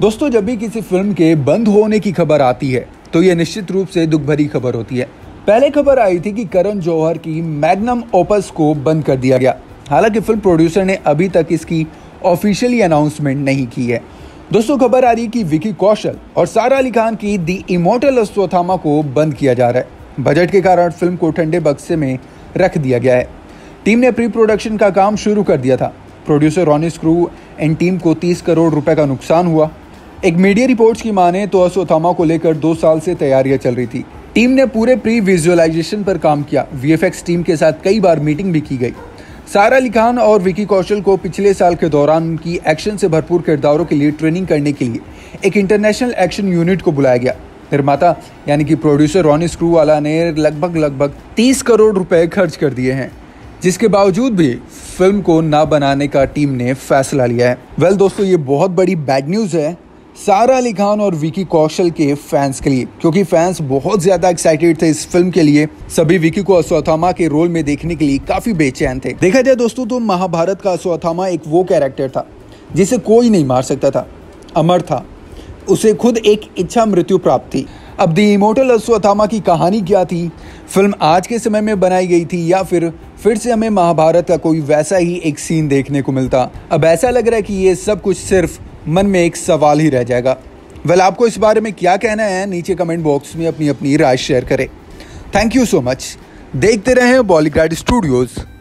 दोस्तों, जब भी किसी फिल्म के बंद होने की खबर आती है तो ये निश्चित रूप से दुख भरी खबर होती है। पहले खबर आई थी कि करण जौहर की मैग्नम ओपस को बंद कर दिया गया। हालांकि फिल्म प्रोड्यूसर ने अभी तक इसकी ऑफिशियली अनाउंसमेंट नहीं की है। दोस्तों, खबर आ रही है कि विक्की कौशल और सारा अली खान की द इमॉर्टल अश्वत्थामा को बंद किया जा रहा है। बजट के कारण फिल्म को ठंडे बक्से में रख दिया गया है। टीम ने प्री प्रोडक्शन का काम शुरू कर दिया था। Producer Ronnie Screwvala and team को 30 करोड़ रुपए का नुकसान हुआ। एक मीडिया रिपोर्ट्स की माने तो अश्वत्थामा को लेकर 2 साल से तैयारियां चल रही थी। टीम ने पूरे प्री विजुअलाइजेशन पर काम किया। VFX टीम के साथ कई बार मीटिंग भी की गई। सारा अली खान और विक्की कौशल को पिछले साल के दौरान उनकी एक्शन से भरपूर किरदारों के लिए ट्रेनिंग करने के लिए एक इंटरनेशनल एक्शन यूनिट को बुलाया गया। निर्माता यानी कि प्रोड्यूसर रॉनी स्क्रूवाला ने लगभग 30 करोड़ रुपए खर्च कर दिए हैं, जिसके बावजूद भी फिल्म को ना बनाने का टीम ने फैसला लिया है। वेल दोस्तों, ये बहुत बड़ी बैड न्यूज़ है सारा अली खान और विक्की कौशल के फैंस के लिए, क्योंकि फैंस बहुत ज़्यादा एक्साइटेड थे इस फिल्म के लिए। सभी विक्की को अश्वत्थामा के रोल में देखने के लिए काफ़ी बेचैन थे। देखा जाए दोस्तों तो महाभारत का अश्वत्थामा एक वो कैरेक्टर था जिसे कोई नहीं मार सकता था, अमर था, उसे खुद एक इच्छा मृत्यु प्राप्त थी। अब द इमॉर्टल अश्वत्थामा की कहानी क्या थी, फिल्म आज के समय में बनाई गई थी या फिर से हमें महाभारत का कोई वैसा ही एक सीन देखने को मिलता। अब ऐसा लग रहा है कि ये सब कुछ सिर्फ मन में एक सवाल ही रह जाएगा। वेल, आपको इस बारे में क्या कहना है, नीचे कमेंट बॉक्स में अपनी राय शेयर करें। Thank you so much. देखते रहें बॉलीग्राड स्टूडियोज।